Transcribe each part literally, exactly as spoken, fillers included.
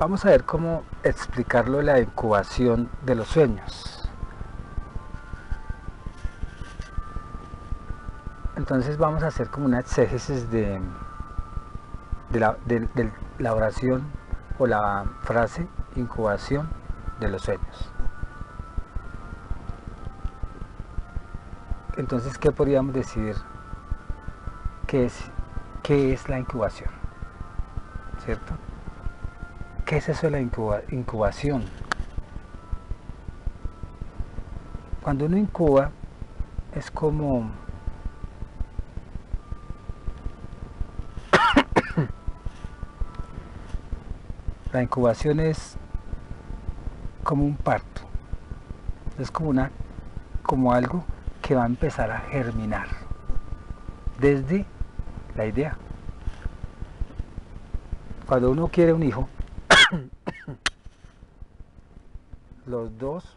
Vamos a ver cómo explicarlo la incubación de los sueños. Entonces vamos a hacer como una exégesis de, de, la, de, de la oración o la frase incubación de los sueños. Entonces, ¿qué podríamos decir? ¿Qué es, qué es la incubación? ¿Cierto? ¿Qué es eso de la incuba, incubación? Cuando uno incuba es como... La incubación es como un parto, es como, una, como algo que va a empezar a germinar desde la idea. Cuando uno quiere un hijo, los dos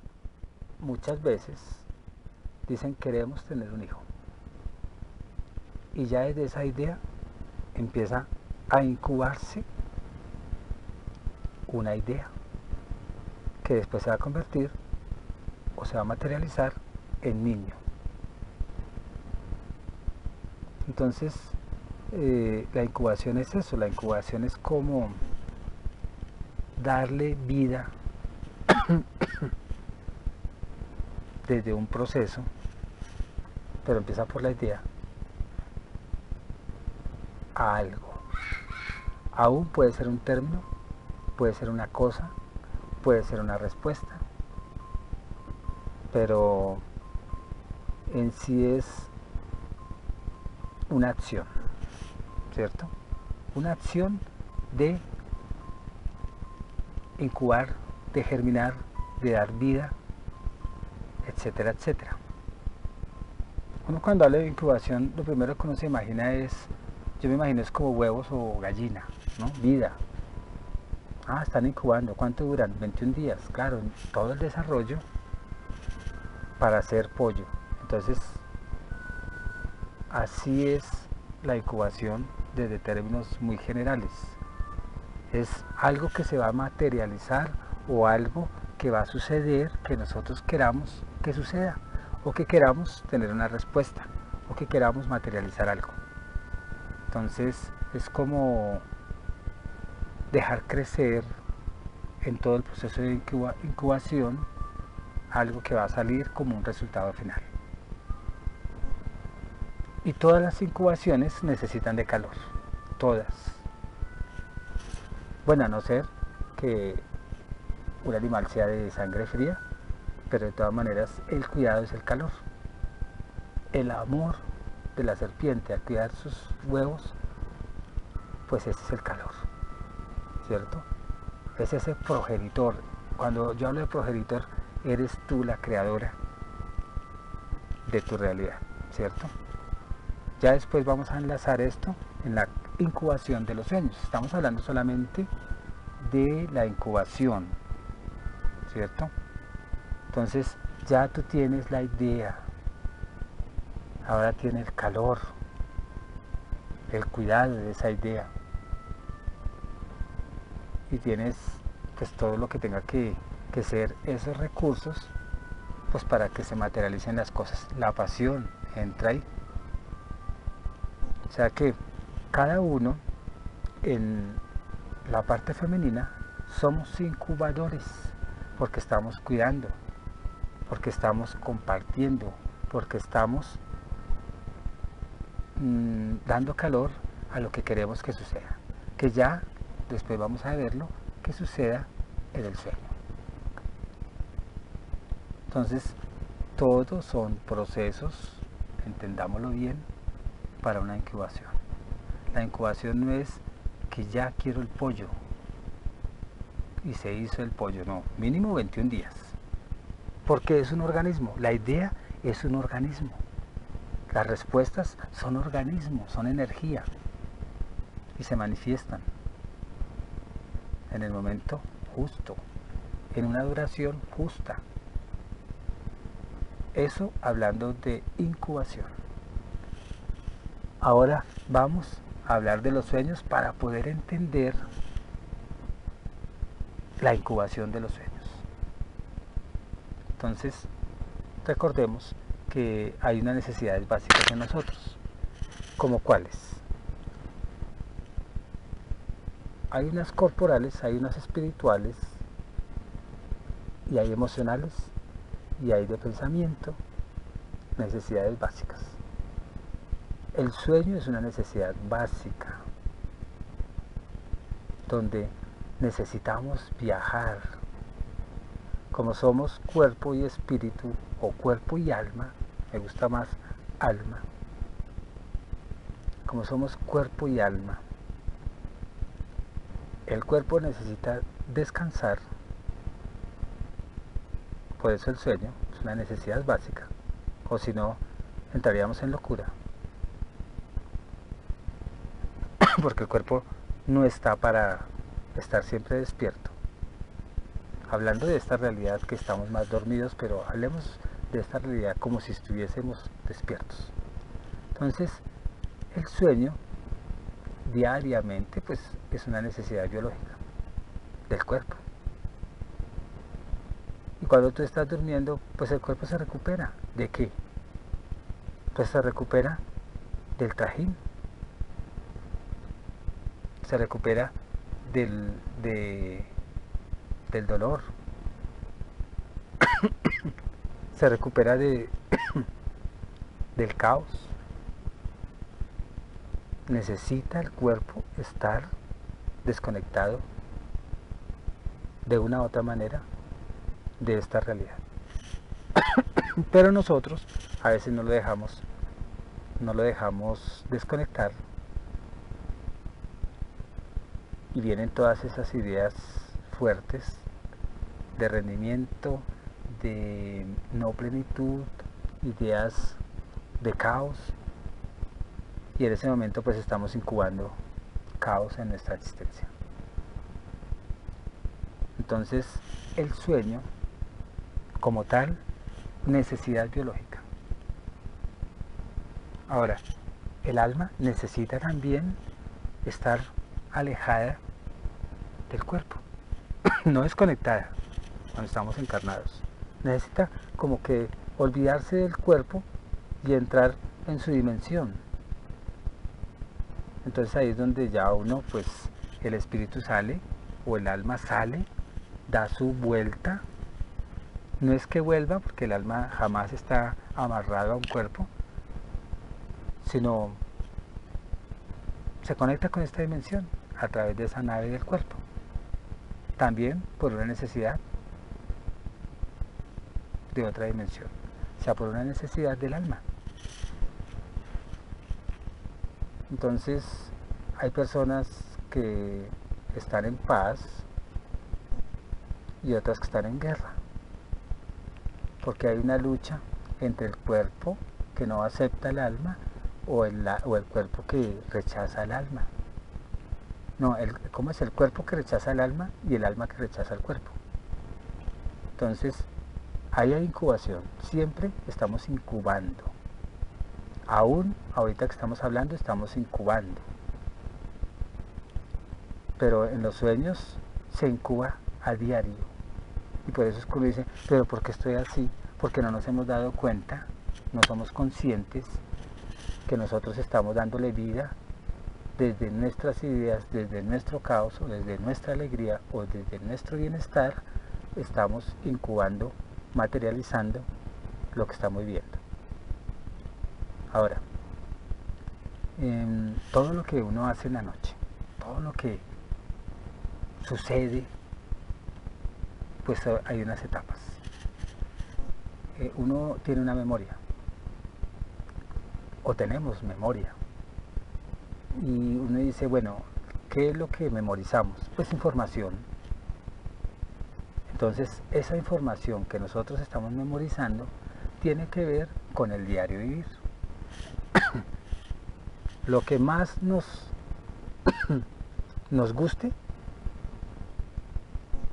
muchas veces dicen queremos tener un hijo, y ya desde esa idea empieza a incubarse una idea que después se va a convertir o se va a materializar en niño. Entonces eh, la incubación es eso, la incubación es como darle vida desde un proceso, pero empieza por la idea, a algo. Aún puede ser un término, puede ser una cosa, puede ser una respuesta, pero en sí es una acción, ¿cierto? Una acción de incubar, de germinar, de dar vida, etcétera, etcétera. Uno cuando habla de incubación, lo primero que uno se imagina es, yo me imagino es como huevos o gallina, ¿no? Vida. Ah, están incubando. ¿Cuánto duran? veintiún días. Claro, todo el desarrollo para hacer pollo. Entonces, así es la incubación desde términos muy generales. Es algo que se va a materializar o algo que va a suceder, que nosotros queramos que suceda, o que queramos tener una respuesta, o que queramos materializar algo. Entonces, es como dejar crecer en todo el proceso de incuba, incubación algo que va a salir como un resultado final. Y todas las incubaciones necesitan de calor, todas. Bueno, a no ser que un animal sea de sangre fría, pero de todas maneras el cuidado es el calor. El amor de la serpiente al cuidar sus huevos, pues ese es el calor. ¿Cierto? Es ese progenitor. Cuando yo hablo de progenitor, eres tú la creadora de tu realidad, ¿cierto? Ya después vamos a enlazar esto en la incubación de los sueños. Estamos hablando solamente de la incubación, ¿cierto? Entonces ya tú tienes la idea, ahora tiene el calor, el cuidado de esa idea, y tienes pues todo lo que tenga que, que ser esos recursos pues para que se materialicen las cosas. La pasión entra ahí. O sea que cada uno en la parte femenina somos incubadores, porque estamos cuidando, porque estamos compartiendo, porque estamos mmm, dando calor a lo que queremos que suceda, que ya después vamos a verlo que suceda en el sueño. Entonces, todos son procesos, entendámoslo bien, para una incubación. La incubación no es que ya quiero el pollo y se hizo el pollo, no, mínimo veintiún días, porque es un organismo, la idea es un organismo, las respuestas son organismos, son energía y se manifiestan en el momento justo, en una duración justa. Eso hablando de incubación. Ahora vamos a hablar de los sueños para poder entender la incubación de los sueños. Entonces, recordemos que hay unas necesidades básicas en nosotros. ¿Como cuáles? Hay unas corporales, hay unas espirituales, y hay emocionales, y hay de pensamiento, necesidades básicas. El sueño es una necesidad básica, donde necesitamos viajar. Como somos cuerpo y espíritu, o cuerpo y alma, me gusta más alma. Como somos cuerpo y alma, el cuerpo necesita descansar, por eso el sueño es una necesidad básica, o si no, entraríamos en locura, porque el cuerpo no está para estar siempre despierto. Hablando de esta realidad que estamos más dormidos, pero hablemos de esta realidad como si estuviésemos despiertos. Entonces, el sueño diariamente pues es una necesidad biológica del cuerpo. Y cuando tú estás durmiendo, pues el cuerpo se recupera. ¿De qué? Pues se recupera del trajín. Se recupera del, de, del dolor. Se recupera de, del caos. Necesita el cuerpo estar desconectado de una u otra manera de esta realidad. Pero nosotros a veces no lo dejamos, no lo dejamos desconectar. Y vienen todas esas ideas fuertes de rendimiento, de no plenitud, ideas de caos. Y en ese momento pues estamos incubando caos en nuestra existencia. Entonces el sueño como tal, necesidad biológica. Ahora, el alma necesita también estar alejada del cuerpo, no desconectada cuando estamos encarnados. Necesita como que olvidarse del cuerpo y entrar en su dimensión. Entonces ahí es donde ya uno, pues el espíritu sale o el alma sale, da su vuelta. No es que vuelva, porque el alma jamás está amarrada a un cuerpo, sino se conecta con esta dimensión a través de esa nave del cuerpo, también por una necesidad de otra dimensión, o sea, por una necesidad del alma. Entonces hay personas que están en paz y otras que están en guerra, porque hay una lucha entre el cuerpo que no acepta el alma o el, o el cuerpo que rechaza el alma. No, el, ¿cómo es? El cuerpo que rechaza el alma y el alma que rechaza el cuerpo. Entonces, ahí hay incubación. Siempre estamos incubando. Aún ahorita que estamos hablando, estamos incubando. Pero en los sueños se incuba a diario. Y por eso es que uno dice, pero ¿por qué estoy así? Porque no nos hemos dado cuenta, no somos conscientes que nosotros estamos dándole vida desde nuestras ideas, desde nuestro caos, o desde nuestra alegría, o desde nuestro bienestar. Estamos incubando, materializando lo que estamos viviendo. Ahora, eh, todo lo que uno hace en la noche, todo lo que sucede, pues hay unas etapas. Eh, uno tiene una memoria, o tenemos memoria, y uno dice, bueno, ¿qué es lo que memorizamos? Pues información. Entonces esa información que nosotros estamos memorizando tiene que ver con el diario vivir. Lo que más nos nos guste,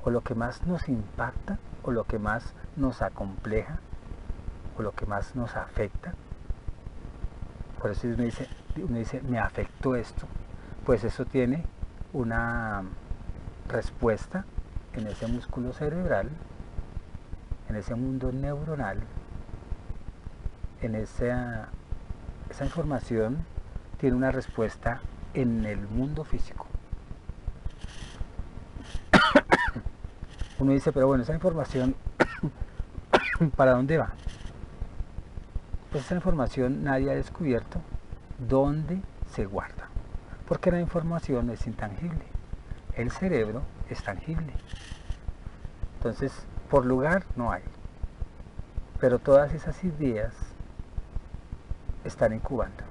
o lo que más nos impacta, o lo que más nos acompleja, o lo que más nos afecta. Por eso uno dice, uno dice, me afectó esto, pues eso tiene una respuesta en ese músculo cerebral, en ese mundo neuronal, en esa, esa información tiene una respuesta en el mundo físico. Uno dice, pero bueno, esa información, ¿para dónde va? Pues esa información nadie ha descubierto dónde se guarda, porque la información es intangible, el cerebro es tangible. Entonces, por lugar no hay, pero todas esas ideas están incubando,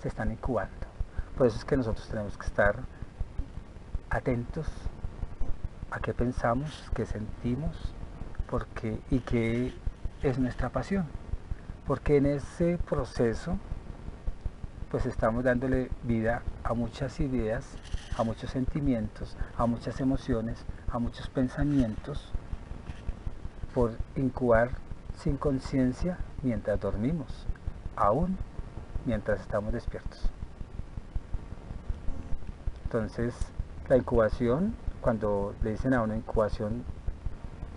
se están incubando. Por eso es que nosotros tenemos que estar atentos a qué pensamos, qué sentimos, porque, y qué es nuestra pasión, porque en ese proceso pues estamos dándole vida a muchas ideas, a muchos sentimientos, a muchas emociones, a muchos pensamientos, por incubar sin conciencia mientras dormimos, aún mientras estamos despiertos. Entonces, la incubación, cuando le dicen a una incubación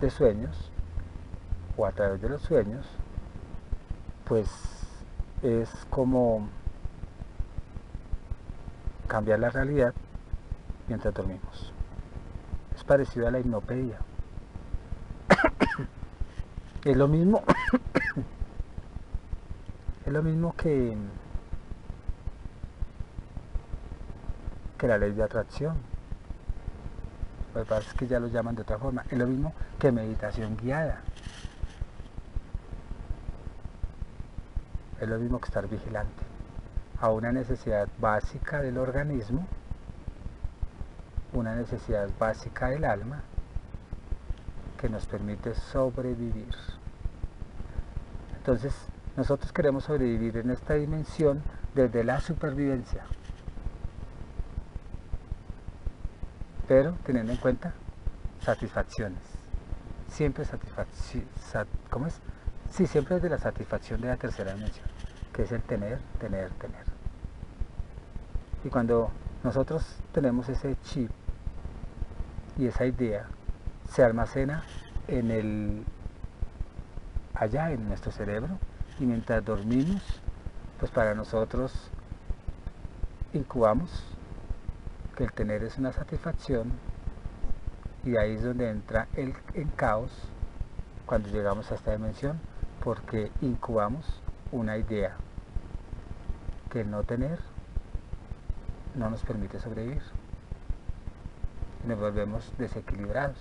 de sueños o a través de los sueños, pues es como cambiar la realidad mientras dormimos. Es parecido a la hipnopedia. Es lo mismo, es lo mismo que, que la ley de atracción. Lo que pasa es que ya lo llaman de otra forma. Es lo mismo que meditación guiada. Es lo mismo que estar vigilante a una necesidad básica del organismo, una necesidad básica del alma, que nos permite sobrevivir. Entonces, nosotros queremos sobrevivir en esta dimensión desde la supervivencia, pero teniendo en cuenta satisfacciones. Siempre satisfacción, sat, ¿cómo es? Sí, siempre desde la satisfacción de la tercera dimensión, que es el tener, tener, tener. Y cuando nosotros tenemos ese chip y esa idea, se almacena en el, allá en nuestro cerebro, y mientras dormimos, pues para nosotros incubamos que el tener es una satisfacción, y ahí es donde entra el en caos cuando llegamos a esta dimensión, porque incubamos una idea que el no tener no nos permite sobrevivir. Nos volvemos desequilibrados,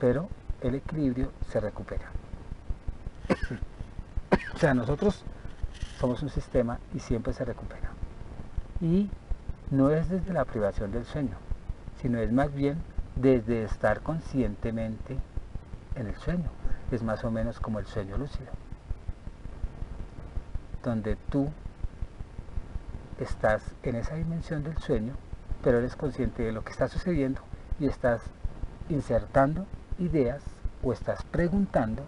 pero el equilibrio se recupera. O sea, nosotros somos un sistema y siempre se recupera. Y no es desde la privación del sueño, sino es más bien desde estar conscientemente en el sueño. Es más o menos como el sueño lúcido, donde tú estás en esa dimensión del sueño, pero eres consciente de lo que está sucediendo y estás insertando ideas o estás preguntando,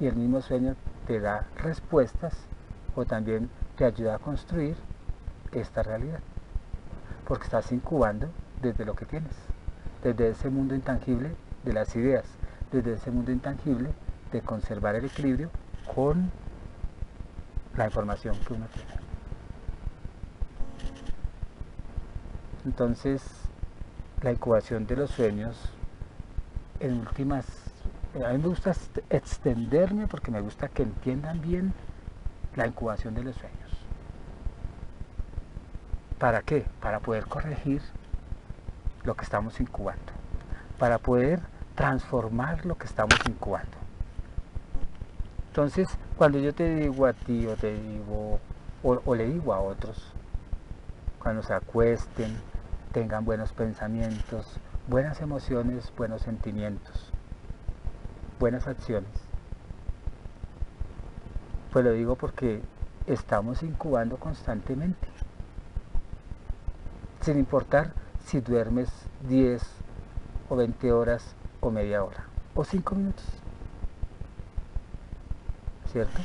y el mismo sueño te da respuestas o también te ayuda a construir esta realidad, porque estás incubando desde lo que tienes, desde ese mundo intangible de las ideas, desde ese mundo intangible de conservar el equilibrio con la información que uno tiene. Entonces, la incubación de los sueños, en últimas, a mí me gusta extenderme porque me gusta que entiendan bien la incubación de los sueños. ¿Para qué? Para poder corregir lo que estamos incubando, para poder transformar lo que estamos incubando. Entonces, cuando yo te digo a ti, o te digo, o, o le digo a otros, cuando se acuesten, tengan buenos pensamientos, buenas emociones, buenos sentimientos, buenas acciones. Pues lo digo porque estamos incubando constantemente. Sin importar si duermes diez o veinte horas o media hora o cinco minutos. ¿Cierto?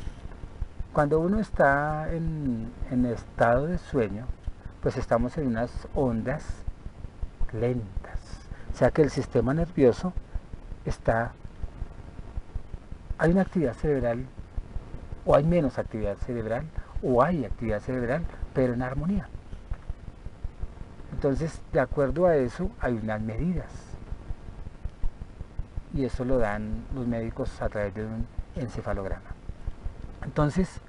Cuando uno está en, en estado de sueño, pues estamos en unas ondas lentas. O sea que el sistema nervioso está... hay una actividad cerebral, o hay menos actividad cerebral, o hay actividad cerebral, pero en armonía. Entonces, de acuerdo a eso, hay unas medidas. Y eso lo dan los médicos a través de un encefalograma. Entonces,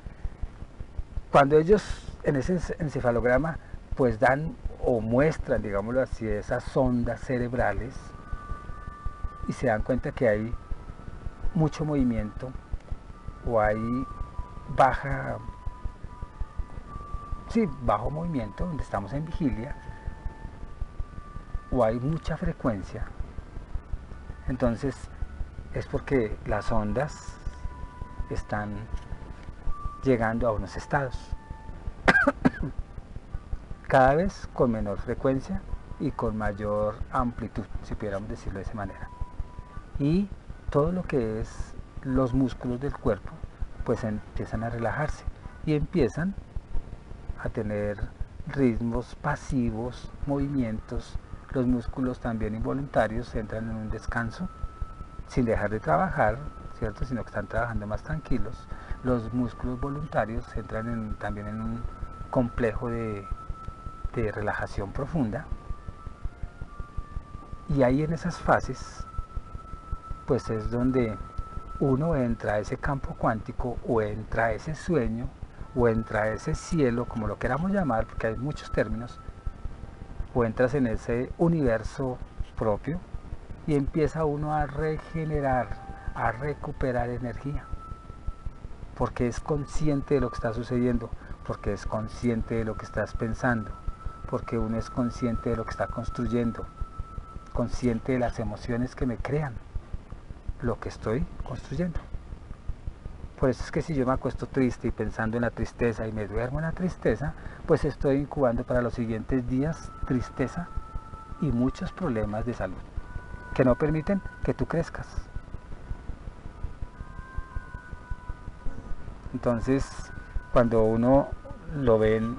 cuando ellos en ese encefalograma pues dan o muestran, digámoslo así, esas ondas cerebrales, y se dan cuenta que hay mucho movimiento o hay baja, sí, bajo movimiento, donde estamos en vigilia, o hay mucha frecuencia, entonces es porque las ondas están llegando a unos estados cada vez con menor frecuencia y con mayor amplitud, si pudiéramos decirlo de esa manera. Y todo lo que es los músculos del cuerpo pues empiezan a relajarse y empiezan a tener ritmos pasivos, movimientos. Los músculos también involuntarios entran en un descanso sin dejar de trabajar, ¿cierto?, sino que están trabajando más tranquilos. Los músculos voluntarios entran en, también en un complejo de, de relajación profunda, y ahí en esas fases pues es donde uno entra a ese campo cuántico, o entra a ese sueño, o entra a ese cielo, como lo queramos llamar, porque hay muchos términos, o entras en ese universo propio y empieza uno a regenerar, a recuperar energía, porque es consciente de lo que está sucediendo, porque es consciente de lo que estás pensando, porque uno es consciente de lo que está construyendo, consciente de las emociones que me crean lo que estoy construyendo. Por eso es que si yo me acuesto triste y pensando en la tristeza y me duermo en la tristeza, pues estoy incubando para los siguientes días tristeza y muchos problemas de salud que no permiten que tú crezcas. Entonces, cuando uno lo ven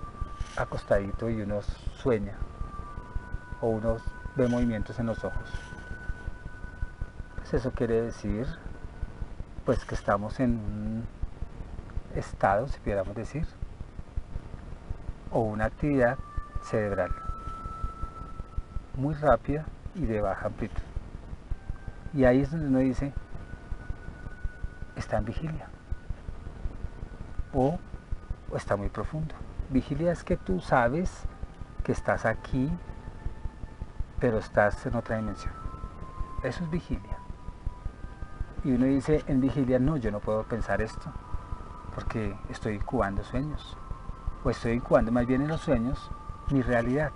acostadito y uno sueña, o uno ve movimientos en los ojos, pues eso quiere decir pues que estamos en un estado, si pudiéramos decir, o una actividad cerebral muy rápida y de baja amplitud. Y ahí es donde uno dice, está en vigilia, o, o está muy profundo. Vigilia es que tú sabes que estás aquí, pero estás en otra dimensión. Eso es vigilia. Y uno dice en vigilia, no, yo no puedo pensar esto, porque estoy incubando sueños, o estoy incubando más bien en los sueños mi realidad.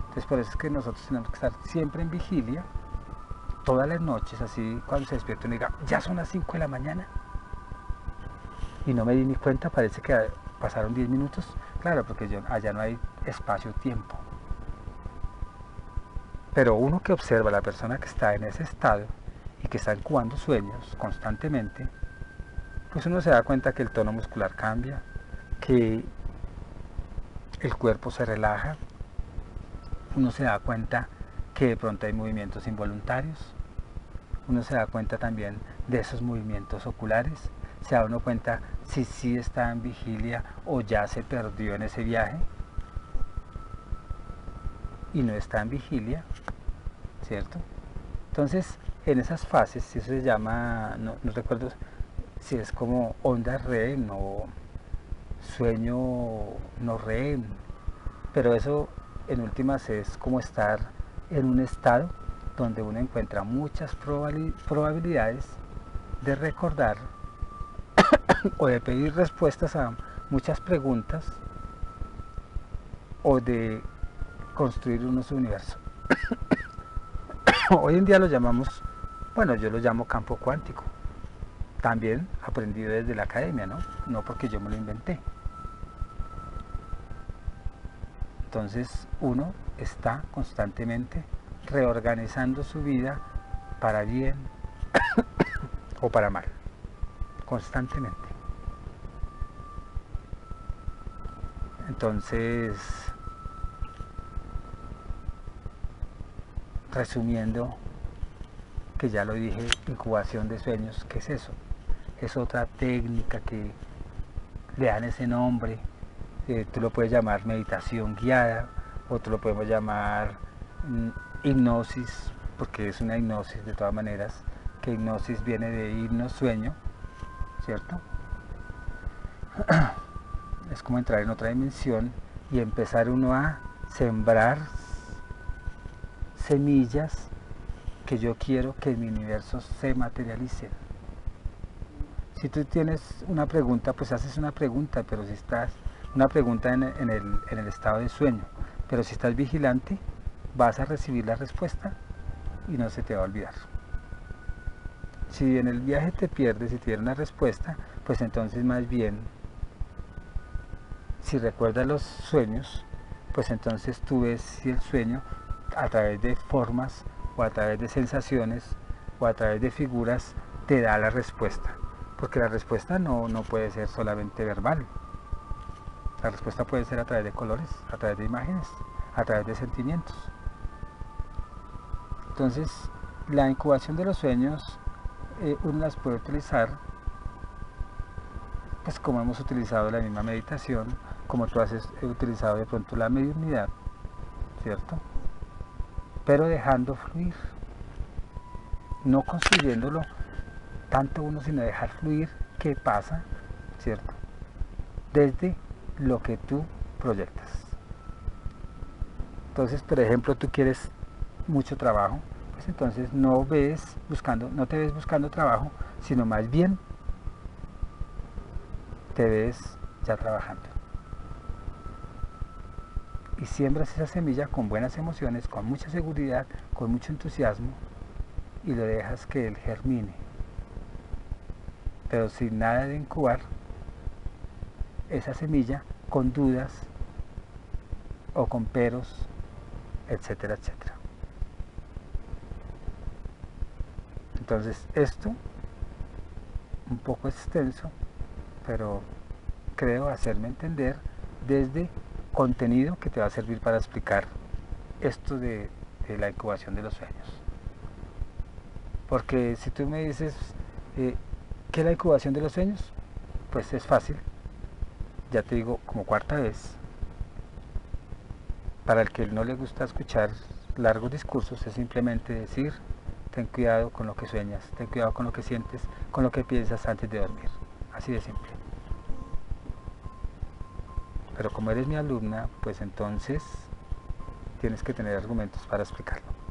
Entonces por eso es que nosotros tenemos que estar siempre en vigilia, todas las noches, así cuando se despierta uno diga, ya son las cinco de la mañana, y no me di ni cuenta, parece que pasaron diez minutos, claro, porque yo, allá no hay espacio-tiempo. Pero uno que observa a la persona que está en ese estado, y que está incubando sueños constantemente, pues uno se da cuenta que el tono muscular cambia, que el cuerpo se relaja, uno se da cuenta que de pronto hay movimientos involuntarios, uno se da cuenta también de esos movimientos oculares, se da uno cuenta si sí está en vigilia o ya se perdió en ese viaje, y no está en vigilia, ¿cierto? Entonces, en esas fases, eso se llama, no, no recuerdo si es como onda REM o sueño no REM, pero eso en últimas es como estar en un estado donde uno encuentra muchas probabilidades de recordar o de pedir respuestas a muchas preguntas, o de construir uno su universo. Hoy en día lo llamamos, bueno, yo lo llamo campo cuántico, también aprendido desde la academia, ¿no? No porque yo me lo inventé. Entonces uno está constantemente reorganizando su vida para bien o para mal, constantemente. Entonces resumiendo, que ya lo dije, incubación de sueños. ¿Qué es eso? Es otra técnica que le dan ese nombre. Eh, tú lo puedes llamar meditación guiada, otro lo podemos llamar mm, hipnosis, porque es una hipnosis de todas maneras, que hipnosis viene de hipnos, sueño, ¿cierto? Es como entrar en otra dimensión y empezar uno a sembrar semillas que yo quiero que en mi universo se materialicen. Si tú tienes una pregunta, pues haces una pregunta, pero si estás una pregunta en el, en el, en el estado de sueño, pero si estás vigilante, vas a recibir la respuesta y no se te va a olvidar. Si en el viaje te pierdes y te dieron una respuesta, pues entonces más bien, si recuerdas los sueños, pues entonces tú ves si el sueño, a través de formas, o a través de sensaciones, o a través de figuras, te da la respuesta. Porque la respuesta no, no puede ser solamente verbal. La respuesta puede ser a través de colores, a través de imágenes, a través de sentimientos. Entonces, la incubación de los sueños, eh, uno las puede utilizar, pues como hemos utilizado la misma meditación, como tú has utilizado de pronto la mediunidad, ¿cierto? Pero dejando fluir, no construyéndolo tanto uno, sino dejar fluir qué pasa, ¿cierto? Desde lo que tú proyectas. Entonces, por ejemplo, tú quieres mucho trabajo, pues entonces no ves buscando, no te ves buscando trabajo, sino más bien te ves ya trabajando. Y siembras esa semilla con buenas emociones, con mucha seguridad, con mucho entusiasmo, y lo dejas que él germine. Pero sin nada de incubar esa semilla, con dudas o con peros, etcétera, etcétera. Entonces, esto un poco extenso, pero creo hacerme entender desde contenido que te va a servir para explicar esto de, de la incubación de los sueños. Porque si tú me dices eh, ¿qué es la incubación de los sueños? Pues es fácil. Ya te digo, como cuarta vez, para el que no le gusta escuchar largos discursos, es simplemente decir: ten cuidado con lo que sueñas, ten cuidado con lo que sientes, con lo que piensas antes de dormir. Así de simple. Pero como eres mi alumna, pues entonces tienes que tener argumentos para explicarlo.